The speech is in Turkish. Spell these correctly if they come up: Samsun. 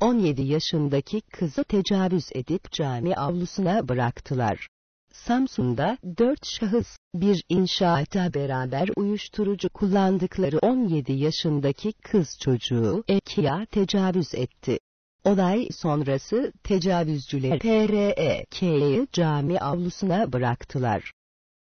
17 yaşındaki kızı tecavüz edip cami avlusuna bıraktılar. Samsun'da 4 şahıs, bir inşaata beraber uyuşturucu kullandıkları 17 yaşındaki kız çocuğu Eki'ye tecavüz etti. Olay sonrası tecavüzcüler TREK'yi cami avlusuna bıraktılar.